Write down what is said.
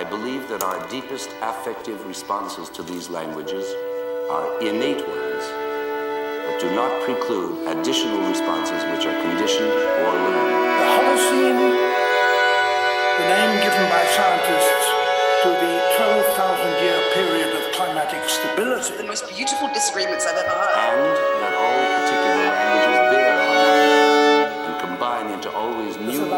I believe that our deepest affective responses to these languages are innate ones, but do not preclude additional responses which are conditioned or learned. The Holocene, the name given by scientists to the 12,000-year period of climatic stability. The most beautiful disagreements I've ever heard. And that all particular languages bear on and combine into always new